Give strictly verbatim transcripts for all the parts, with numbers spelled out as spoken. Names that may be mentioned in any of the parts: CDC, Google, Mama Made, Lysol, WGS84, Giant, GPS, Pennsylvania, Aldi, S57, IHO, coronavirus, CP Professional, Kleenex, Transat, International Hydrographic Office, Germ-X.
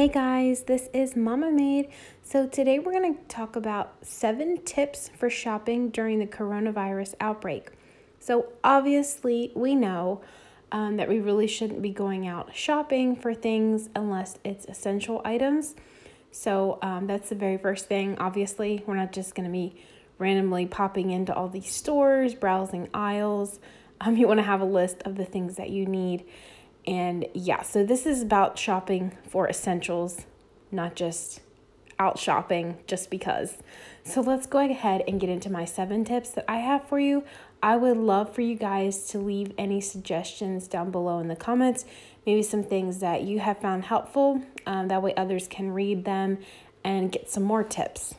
Hey guys, this is Mama Made. So today we're going to talk about seven tips for shopping during the coronavirus outbreak. So obviously we know um, that we really shouldn't be going out shopping for things unless it's essential items. So um, that's the very first thing. Obviously we're not just going to be randomly popping into all these stores, browsing aisles. Um, you want to have a list of the things that you need. And yeah, so this is about shopping for essentials, not just out shopping just because. So let's go ahead and get into my seven tips that I have for you. I would love for you guys to leave any suggestions down below in the comments, maybe some things that you have found helpful. Um, that way others can read them and get some more tips.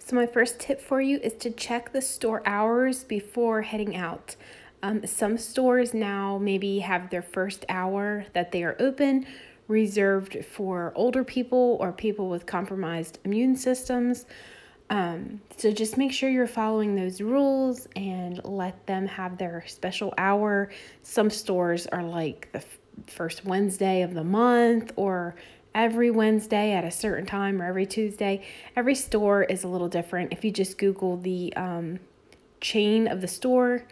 So my first tip for you is to check the store hours before heading out. Um, some stores now maybe have their first hour that they are open reserved for older people or people with compromised immune systems. Um, so just make sure you're following those rules and let them have their special hour. Some stores are like the first Wednesday of the month or every Wednesday at a certain time or every Tuesday. Every store is a little different. If you just Google the um, chain of the store,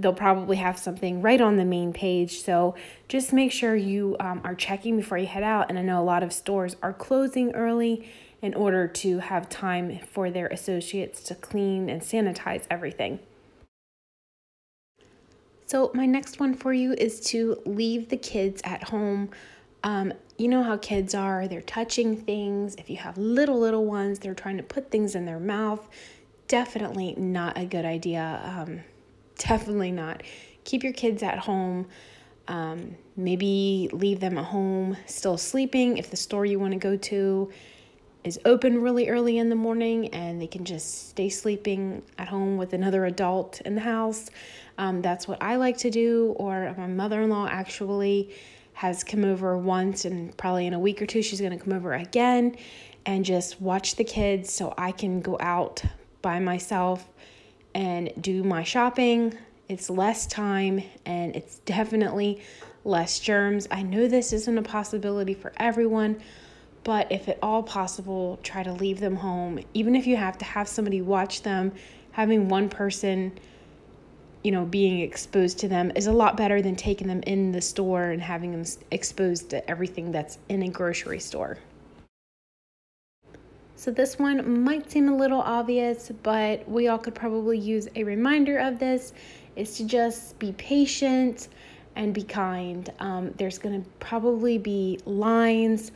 they'll probably have something right on the main page. So just make sure you um, are checking before you head out. And I know a lot of stores are closing early in order to have time for their associates to clean and sanitize everything. So my next one for you is to leave the kids at home. Um, you know how kids are, they're touching things. If you have little, little ones, they're trying to put things in their mouth. Definitely not a good idea. Um, Definitely not. Keep your kids at home. Um, maybe leave them at home still sleeping if the store you want to go to is open really early in the morning and they can just stay sleeping at home with another adult in the house. Um, that's what I like to do. Or my mother-in-law actually has come over once, and probably in a week or two she's going to come over again and just watch the kids so I can go out by myself and do my shopping. It's less time and it's definitely less germs. I know this isn't a possibility for everyone, but if at all possible, try to leave them home. Even if you have to have somebody watch them, having one person, you know, being exposed to them is a lot better than taking them in the store and having them exposed to everything that's in a grocery store. So this one might seem a little obvious, but we all could probably use a reminder of this, is to just be patient and be kind. Um, there's gonna probably be lines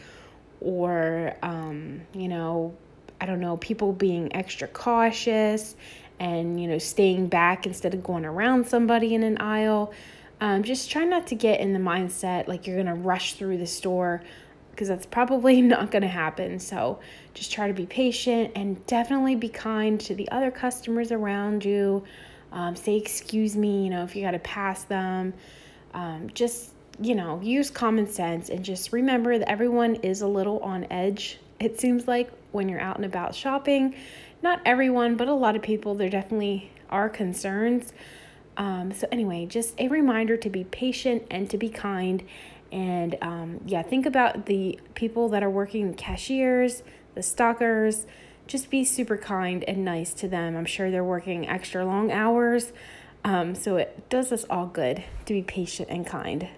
or, um, you know, I don't know, people being extra cautious and, you know, staying back instead of going around somebody in an aisle. Um, just try not to get in the mindset like you're gonna rush through the store, because that's probably not going to happen. So just try to be patient and definitely be kind to the other customers around you. Um, say, excuse me, you know, if you got to pass them. Um, just, you know, use common sense and just remember that everyone is a little on edge, it seems like, when you're out and about shopping. Not everyone, but a lot of people, there definitely are concerns. Um, so anyway, just a reminder to be patient and to be kind. And um, yeah, think about the people that are working, cashiers, the stockers. Just be super kind and nice to them. I'm sure they're working extra long hours. Um, so it does us all good to be patient and kind.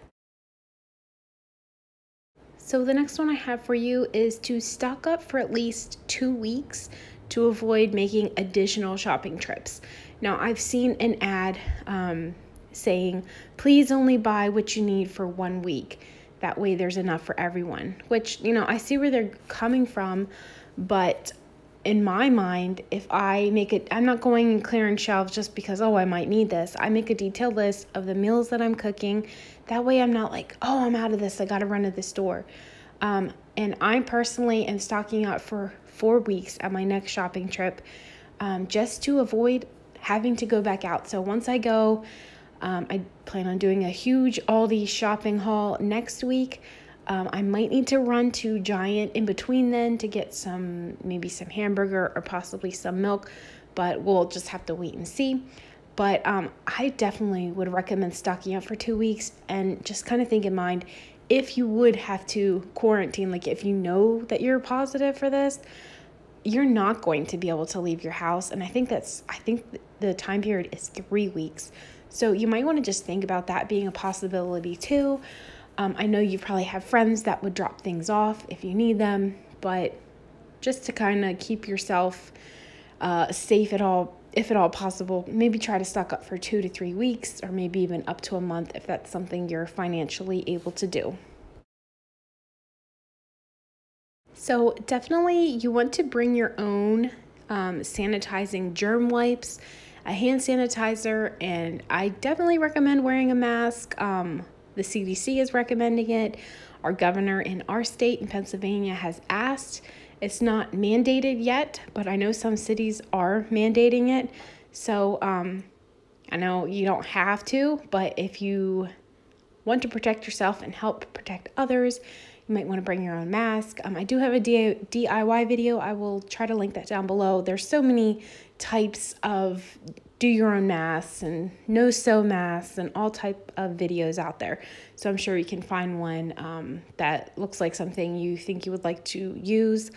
So the next one I have for you is to stock up for at least two weeks to avoid making additional shopping trips. Now, I've seen an ad um, saying, please only buy what you need for one week. That way there's enough for everyone, which, you know, I see where they're coming from. But in my mind, if I make it, I'm not going and clearing shelves just because, oh, I might need this. I make a detailed list of the meals that I'm cooking. That way I'm not like, oh, I'm out of this, I got to run to the store. Um, and I personally am stocking up for four weeks at my next shopping trip, um, just to avoid having to go back out. So once I go, Um, I plan on doing a huge Aldi shopping haul next week. Um, I might need to run to Giant in between then to get some, maybe some hamburger or possibly some milk, but we'll just have to wait and see. But um, I definitely would recommend stocking up for two weeks and just kind of think in mind, if you would have to quarantine, like if you know that you're positive for this, you're not going to be able to leave your house. And I think that's, I think the time period is three weeks. So you might want to just think about that being a possibility too. Um, I know you probably have friends that would drop things off if you need them, but just to kind of keep yourself uh, safe at all, if at all possible, maybe try to stock up for two to three weeks or maybe even up to a month if that's something you're financially able to do. So definitely you want to bring your own um, sanitizing germ wipes, a hand sanitizer, and I definitely recommend wearing a mask. Um, the C D C is recommending it. Our governor in our state in Pennsylvania has asked. It's not mandated yet, but I know some cities are mandating it. So um, I know you don't have to, but if you want to protect yourself and help protect others, you might want to bring your own mask. Um, I do have a D I Y video. I will try to link that down below. There's so many types of do your own masks and no-sew masks and all type of videos out there. So I'm sure you can find one um, that looks like something you think you would like to use.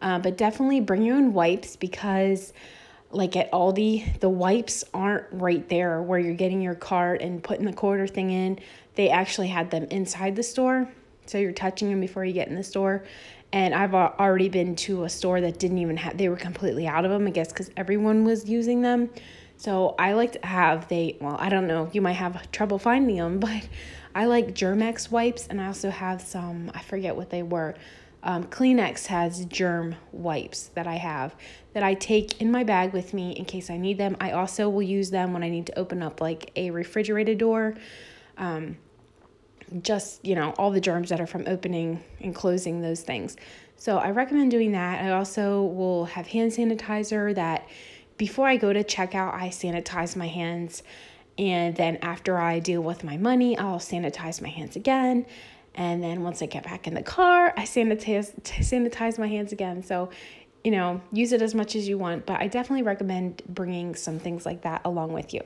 Uh, but definitely bring your own wipes because like at Aldi, the wipes aren't right there where you're getting your cart and putting the quarter thing in. They actually had them inside the store. So you're touching them before you get in the store. And I've already been to a store that didn't even have, they were completely out of them, I guess, because everyone was using them. So I like to have, they, well, I don't know, you might have trouble finding them, but I like Germ-X wipes. And I also have some, I forget what they were. Um, Kleenex has germ wipes that I have that I take in my bag with me in case I need them. I also will use them when I need to open up like a refrigerated door. Um, just, you know, all the germs that are from opening and closing those things. So I recommend doing that. I also will have hand sanitizer that before I go to checkout, I sanitize my hands. And then after I deal with my money, I'll sanitize my hands again. And then once I get back in the car, I sanitize, sanitize my hands again. So, you know, use it as much as you want, but I definitely recommend bringing some things like that along with you.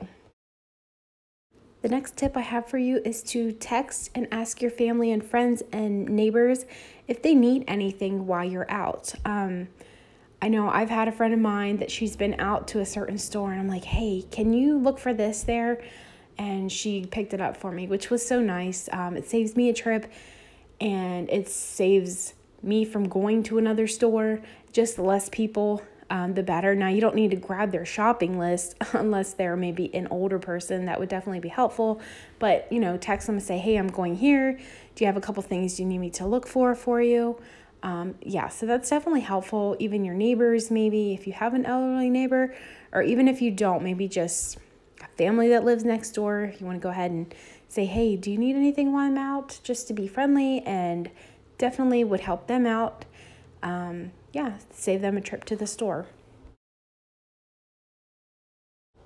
The next tip I have for you is to text and ask your family and friends and neighbors if they need anything while you're out. Um, I know I've had a friend of mine that she's been out to a certain store and I'm like, hey, can you look for this there? And she picked it up for me, which was so nice. Um, it saves me a trip and it saves me from going to another store, just less people. Um, the better. Now, you don't need to grab their shopping list unless they're maybe an older person. That would definitely be helpful. But, you know, text them and say, hey, I'm going here. Do you have a couple things you need me to look for for you? Um, yeah, so that's definitely helpful. Even your neighbors, maybe if you have an elderly neighbor, or even if you don't, maybe just a family that lives next door. You want to go ahead and say, hey, do you need anything while I'm out? Just to be friendly and definitely would help them out. Um, yeah, save them a trip to the store.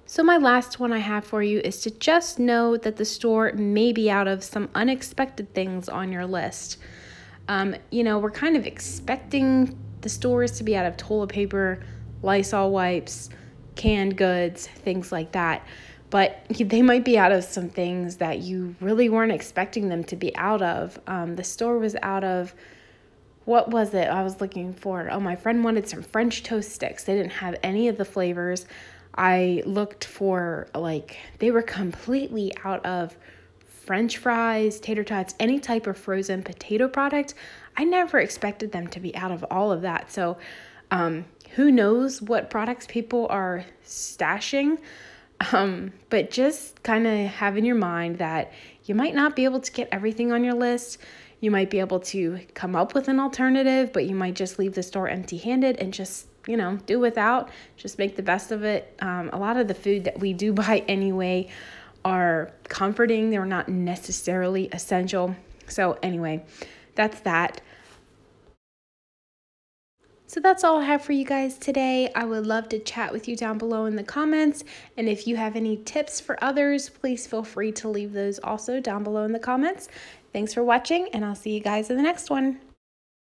So my last one I have for you is to just know that the store may be out of some unexpected things on your list. Um, you know, we're kind of expecting the stores to be out of toilet paper, Lysol wipes, canned goods, things like that. But they might be out of some things that you really weren't expecting them to be out of. Um, the store was out of, what was it I was looking for? Oh, my friend wanted some French toast sticks. They didn't have any of the flavors. I looked for, like, they were completely out of French fries, tater tots, any type of frozen potato product. I never expected them to be out of all of that. So um, who knows what products people are stashing. Um, but just kind of have in your mind that you might not be able to get everything on your list. You might be able to come up with an alternative, but you might just leave the store empty-handed and just, you know, do without. Just make the best of it. Um, a lot of the food that we do buy anyway are comforting. They're not necessarily essential. So anyway, that's that. So that's all I have for you guys today. I would love to chat with you down below in the comments. And if you have any tips for others, please feel free to leave those also down below in the comments. Thanks for watching, and I'll see you guys in the next one.